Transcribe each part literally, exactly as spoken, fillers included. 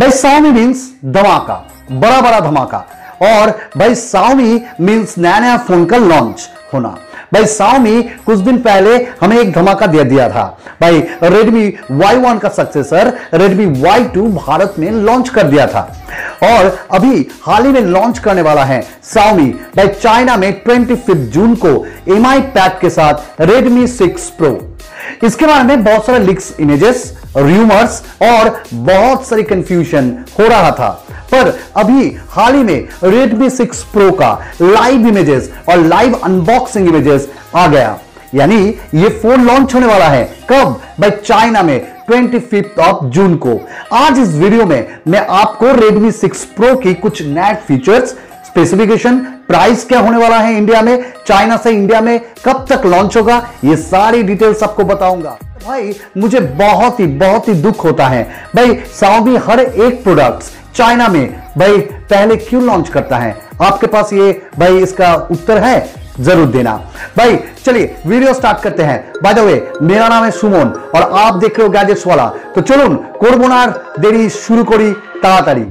भाई Xiaomi means धमाका, बड़ा बड़ा धमाका। और भाई Xiaomi मीन्स नया नया फोन का लॉन्च होना। भाई Xiaomi कुछ दिन पहले हमें एक धमाका दे दिया था। भाई Redmi Y वन का successor Redmi Y two Bharat में लॉन्च कर दिया था और अभी हाल ही में लॉन्च करने वाला है Xiaomi भाई चाइना में पच्चीस जून को एम आई पैक के साथ Redmi सिक्स प्रो। इसके बारे में बहुत सारे लीक्स, इमेजेस, रूमर्स और बहुत सारी कंफ्यूजन हो रहा था, पर अभी हाल ही में Redmi सिक्स प्रो का लाइव इमेजेस और लाइव अनबॉक्सिंग इमेजेस आ गया। यानी ये फोन लॉन्च होने वाला है कब? भाई चाइना में पच्चीस ऑफ जून को। आज इस वीडियो में मैं आपको Redmi सिक्स प्रो की कुछ नए फीचर्स, स्पेसिफिकेशन, प्राइस क्या होने वाला है इंडिया में, चाइना से इंडिया में कब तक लॉन्च होगा, ये सारी डिटेल्स आपको बताऊंगा। भाई मुझे बहुत ही बहुत ही दुख होता है भाई Xiaomi हर एक प्रोडक्ट्स चाइना में भाई पहले क्यों लॉन्च करता है। आपके पास ये भाई इसका उत्तर है, जरूर देना। भाई चलिए वीडियो स्टार्ट करते हैं। बाय द वे मेरा नाम है सुमन और आप देख रहे हो गैजेट्स वाला। तो चलून करबो ना देरी, शुरू करी ताड़ाताड़ी।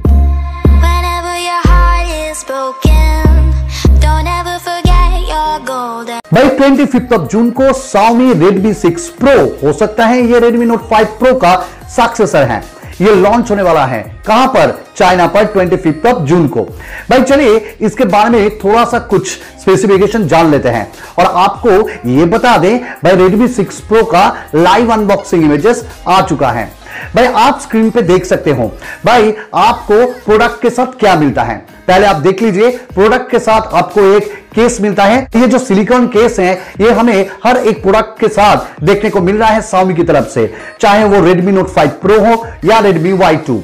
भाई पच्चीस जून को Xiaomi Redmi सिक्स प्रो, हो सकता है ये Redmi Note फाइव प्रो का सक्सेसर है, ये लॉन्च होने वाला है कहां पर? चाइना पर पच्चीस जून को। भाई चलिए इसके बारे में थोड़ा सा कुछ स्पेसिफिकेशन जान लेते हैं और आपको ये बता दें भाई Redmi सिक्स प्रो का लाइव अनबॉक्सिंग इमेजेस आ चुका है। भाई आप स्क्रीन पे देख सकते हो भाई आपको प्रोडक्ट के साथ क्या मिलता है। पहले आप देख लीजिए, प्रोडक्ट के साथ आपको एक केस मिलता है। ये जो सिलिकॉन केस है ये हमें हर एक प्रोडक्ट के साथ देखने को मिल रहा है Xiaomi की तरफ से, चाहे वो Redmi Note फाइव प्रो हो या Redmi Y टू।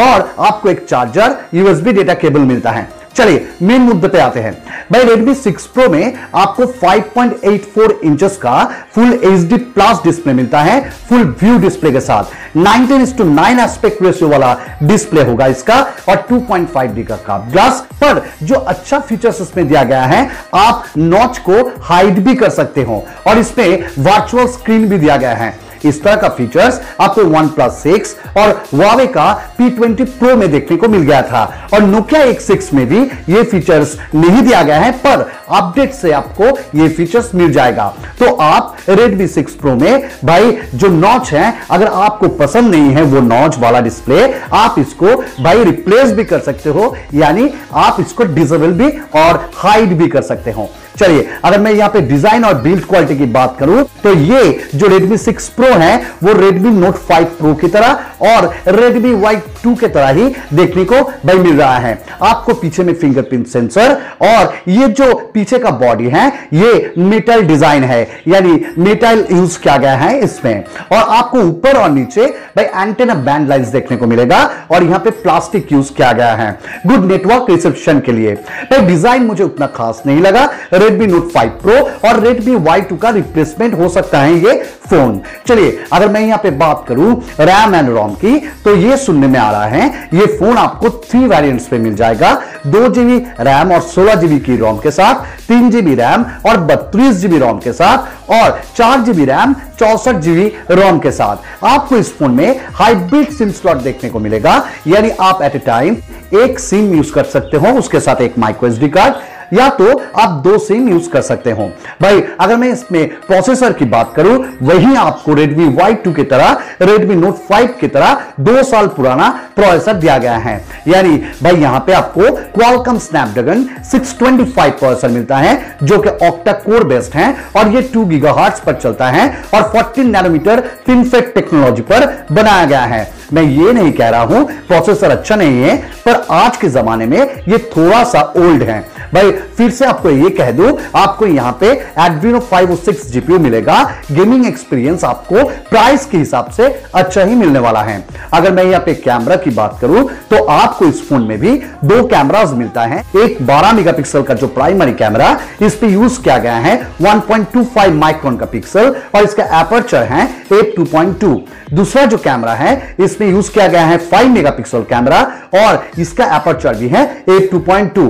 और आपको एक चार्जर, यूएसबी डेटा केबल मिलता है। चलिए मेन मुद्दे पे आते हैं। भाई Redmi सिक्स प्रो में आपको five point eight four inches का फुल एचडी प्लस डिस्प्ले मिलता है, फुल व्यू डिस्प्ले के साथ nineteen is to nine aspect ratio वाला डिस्प्ले होगा इसका और टू पॉइंट फाइव डी का ग्लास। पर जो अच्छा फीचर्स इसमें दिया गया है, आप नॉच को हाइड भी कर सकते हो और इसमें वर्चुअल स्क्रीन भी दिया गया है। इस तरह का फीचर्स आपको One Plus Six और Huawei का पी ट्वेंटी प्रो में देखने को मिल गया था और Nokia एक्स सिक्स में भी ये फीचर्स नहीं दिया गया है, पर अपडेट से आपको ये फीचर्स मिल जाएगा। तो आप Redmi सिक्स प्रो में भाई जो नॉच है, अगर आपको पसंद नहीं है वो नॉच वाला डिस्प्ले, आप इसको भाई रिप्लेस भी कर सकते हो, यानी आप इसको डिसेबल भी और हाइड भी कर सकते हो। चलिए अगर मैं यहाँ पे डिजाइन और बिल्ड क्वालिटी की बात करूं तो ये जो Redmi सिक्स प्रो है वो Redmi Note फाइव प्रो की तरह और Redmi Y टू के तरह ही देखने को भाई मिल रहा है। आपको पीछे में फिंगरप्रिंट सेंसर और ये जो पीछे का बॉडी है ये मेटल डिजाइन है, यानी मेटल यूज किया गया है इसमें। और आपको ऊपर और नीचे भाई एंटेना बैंड लाइंस देखने को मिलेगा और यहाँ पे प्लास्टिक यूज किया गया है गुड नेटवर्क रिसेप्शन के लिए। भाई डिजाइन मुझे उतना खास नहीं लगा। Redmi Note फाइव प्रो और Redmi Y टू का रिप्लेसमेंट हो सकता है ये फोन। चलिए अगर मैं यहाँ पे बात करूं रैम एंड रोम की, तो ये सुनने में आ रहा है ये फोन आपको थ्री वेरिएंट्स पे मिल जाएगा, दो जीबी रैम और सोलह जीबी की रोम के साथ, तीन जीबी रैम और बत्तीस जीबी रोम के साथ और चार जीबी रैम चौसठ जीबी रोम के साथ। आपको इस फोन में हाइब्रिड सिम स्लॉट देखने को मिलेगा, यानी आप एट ए टाइम एक सिम यूज कर सकते हो, उसके साथ एक माइक्रो एसडी कार्ड, या तो आप दो सिम यूज कर सकते हो। भाई अगर मैं इसमें प्रोसेसर की बात करूं, वही आपको Redmi Y टू की तरह Redmi Note फाइव की तरह दो साल पुराना प्रोसेसर दिया गया है, यानी भाई यहाँ पे आपको Qualcomm Snapdragon six two five processor मिलता है जो कि ऑक्टा कोर बेस्ड है और ये टू गीगाहर्ट्ज पर चलता है और फोर्टीन नैनोमीटर फिनफेट टेक्नोलॉजी पर बनाया गया है। मैं ये नहीं कह रहा हूं प्रोसेसर अच्छा नहीं है, पर आज के जमाने में ये थोड़ा सा ओल्ड है। भाई फिर से आपको ये कह दूं, आपको यहाँ पे Adreno five O six GPU मिलेगा। गेमिंग एक्सपीरियंस आपको प्राइस के हिसाब से अच्छा ही मिलने वाला है। अगर मैं यहाँ पे कैमरा की बात करूं तो आपको इस फोन में भी दो कैमरास मिलता है, एक बारह मेगापिक्सल का जो प्राइमरी कैमरा इस पे यूज किया गया है one point two five micron का पिक्सल और इसका एपर्चर है एफ टू पॉइंट टू। दूसरा जो कैमरा है इस इसमें यूज किया गया है पाँच मेगापिक्सल कैमरा और इसका एपर्चर भी है एफ टू पॉइंट टू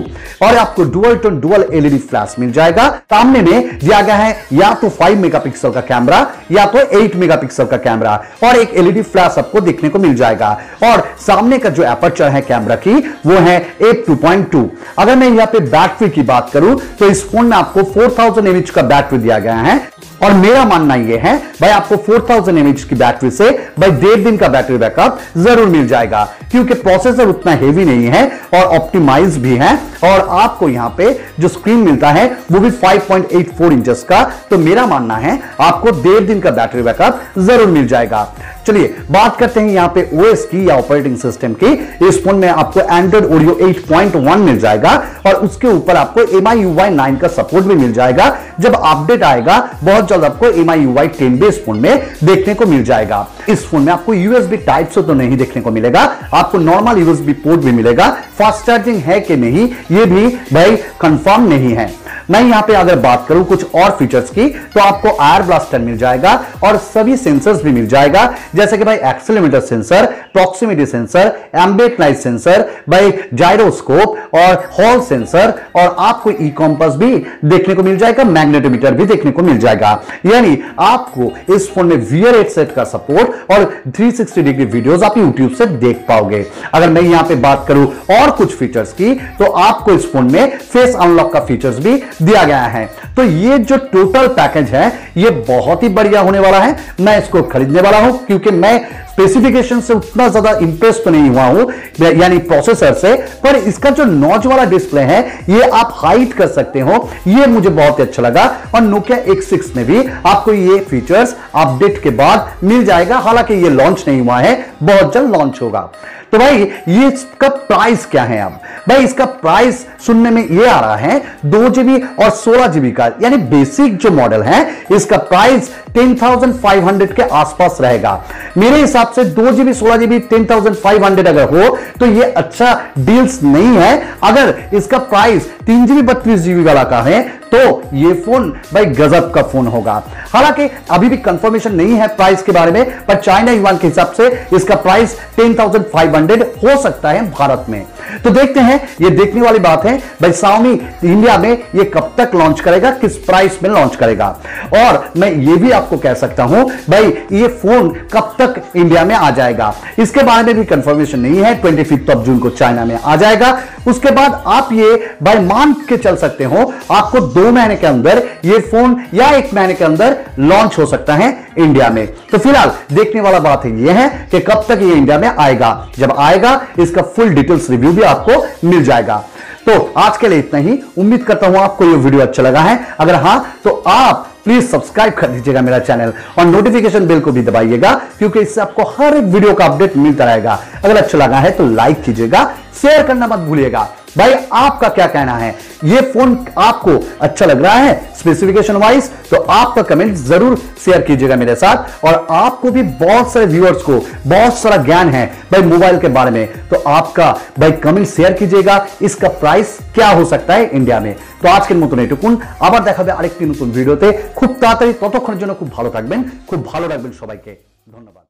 और आपको dual tone dual LED flash मिल जाएगा। सामने में दिया गया है या तो पाँच मेगापिक्सल का कैमरा या तो आठ मेगापिक्सल का कैमरा और एक एलईडी फ्लैश आपको देखने को मिल जाएगा और सामने का जो एपर्चर है कैमरा की वो है एफ टू पॉइंट टू। अगर मैं यहाँ पे बैटरी की बात करूं तो इस फोन में आपको चार हज़ार एम ए एच का बैटरी दिया गया है और मेरा मानना यह है भाई आपको चार हज़ार एम ए एच की बैटरी से भाई डेढ़ दिन का बैटरी बैकअप जरूर मिल जाएगा क्योंकि प्रोसेसर उतना हेवी नहीं है और ऑप्टिमाइज भी है और आपको यहाँ पे जो स्क्रीन मिलता है वो भी five point eight four inches का। तो मेरा मानना है आपको डेढ़ दिन का बैटरी बैकअप जरूर मिल जाएगा। चलिए बात करते हैं यहाँ पे ओएस की या ऑपरेटिंग सिस्टम की। इस फोन में आपको एंड्रॉइड ओरियो आठ पॉइंट एक मिल जाएगा और उसके ऊपर आपको M I U I nine का सपोर्ट भी मिल जाएगा। जब अपडेट आएगा बहुत जल्द आपको M I U I ten भी इस फोन में देखने को मिल जाएगा। इस फोन में आपको यूएसबी टाइप से तो नहीं देखने को मिलेगा, आपको नॉर्मल यूएसबी पोर्ट भी मिलेगा। फास्ट चार्जिंग है कि नहीं ये भी भाई कंफर्म नहीं है। मैं यहाँ पे अगर बात करूं कुछ और फीचर्स की तो आपको आयर ब्लास्टर मिल जाएगा और सभी सेंसर्स भी मिल जाएगा जैसे कि भाई accelerometer sensor, proximity sensor, ambient light sensor, भाई जायरोस्कोप और हॉल सेंसर और आपको ई कॉम्पस भी देखने को मिल जाएगा, मैग्नेटोमीटर भी देखने को मिल जाएगा। यानी आपको इस फोन में वीयर हेडसेट का सपोर्ट और थ्री सिक्सटी डिग्री वीडियोस आप यूट्यूब से देख पाओगे। अगर मैं यहाँ पे बात करूं और कुछ फीचर्स की तो आपको इस फोन में फेस अनलॉक का फीचर्स भी दिया गया है। तो ये जो टोटल पैकेज है ये बहुत ही बढ़िया होने वाला है। मैं इसको खरीदने वाला हूं क्योंकि मैं स्पेसिफिकेशन से उतना ज्यादा इंप्रेस तो नहीं हुआ हूं यानी प्रोसेसर से, पर इसका जो नॉच वाला डिस्प्ले है ये आप हाइट कर सकते हो, ये मुझे बहुत ही अच्छा लगा। और नोकिया एक्स सिक्स में भी आपको ये फीचर्स अपडेट के बाद मिल जाएगा, हालांकि ये लॉन्च नहीं हुआ है, बहुत जल्द लॉन्च होगा। तो भाई ये इसका प्राइस क्या है? अब भाई इसका प्राइस सुनने में ये आ रहा है दो जीबी और सोलह जीबी का यानी बेसिक जो मॉडल है इसका price ten thousand five hundred के आसपास रहेगा। मेरे हिसाब से दो जीबी सोलह GB ten thousand five hundred अगर हो तो ये अच्छा डील्स नहीं है। अगर इसका प्राइस तीन जीबी बत्तीस जीबी वाला का है तो ये फोन भाई गजब का फोन होगा। हालांकि अभी भी कंफर्मेशन नहीं है प्राइस के बारे में, पर चाइना युआन के हिसाब से इसका प्राइस दस हज़ार पाँच सौ हो सकता है भारत में। तो देखते हैं, ये देखने वाली बात है भाई Xiaomi इंडिया में ये कब तक लॉन्च करेगा, किस प्राइस में लॉन्च करेगा। और मैं ये भी आपको कह सकता हूं भाई ये फोन कब तक इंडिया में आ जाएगा इसके बारे में भी कंफर्मेशन नहीं है। ट्वेंटी फिफ्थ ऑफ जून को चाइना में आ जाएगा। उसके बाद आप ये भाई मान के चल सकते हो आपको दो महीने के अंदर ये फोन या एक महीने के अंदर लॉन्च हो सकता है इंडिया में। तो फिलहाल देखने वाला बात ये है कि कब तक ये इंडिया में आएगा। जब आएगा इसका फुल डिटेल्स रिव्यू भी आपको मिल जाएगा। तो आज के लिए इतना ही। उम्मीद करता हूं आपको ये वीडियो अच्छा लगा है। अगर हां तो आप प्लीज सब्सक्राइब कर दीजिएगा मेरा चैनल और नोटिफिकेशन बेल को भी दबाइएगा क्योंकि इससे आपको हर एक वीडियो का अपडेट मिलता रहेगा। अगर अच्छा लगा है तो लाइक कीजिएगा, शेयर करना मत भूलिएगा। भाई आपका क्या कहना है, ये फोन आपको अच्छा लग रहा है स्पेसिफिकेशन वाइज? तो आपका कमेंट जरूर शेयर कीजिएगा मेरे साथ। और आपको भी बहुत सारे व्यूअर्स को बहुत सारा ज्ञान है भाई मोबाइल के बारे में, तो आपका भाई कमेंट शेयर कीजिएगा इसका प्राइस क्या हो सकता है इंडिया में। तो आज के मतन एटुकुन, आबार देखा হবে আরেকটি নতুন ভিডিওতে। খুব তাড়াতাড়ি, ততক্ষণের জন্য খুব ভালো থাকবেন, খুব ভালো রাখবেন সবাইকে। ধন্যবাদ।